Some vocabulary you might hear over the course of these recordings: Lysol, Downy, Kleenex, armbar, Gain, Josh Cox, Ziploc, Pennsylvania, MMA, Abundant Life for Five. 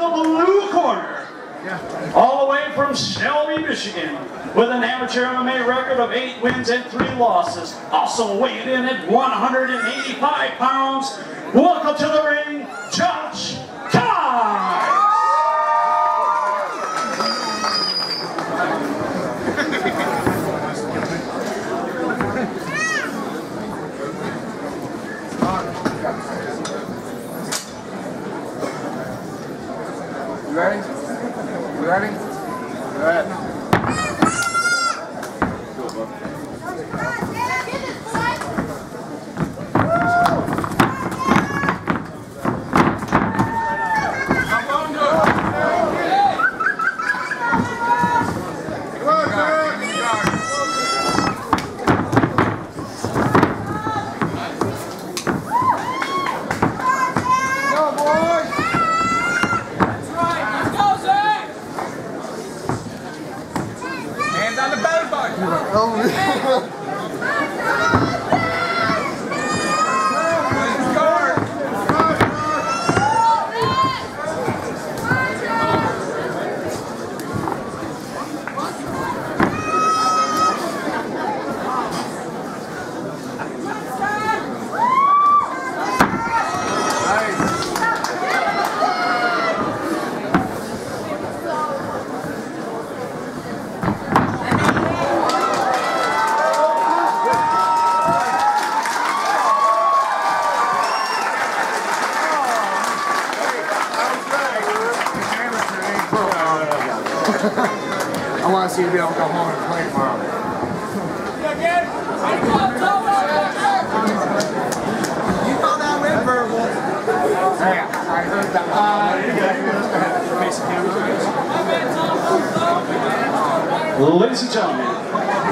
The blue corner, all the way from Shelby, Michigan, with an amateur MMA record of 8 wins and 3 losses, also weighed in at 185 pounds, welcome to the ring, Josh Cox. You ready? You ready? Go ahead. I want to see you be able to go home and play tomorrow. You found that red verbal. Yeah, I heard that. Ladies and gentlemen,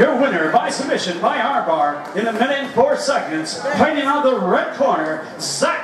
your winner by submission by armbar in 1 minute and 4 seconds, fighting out the red corner, Zach.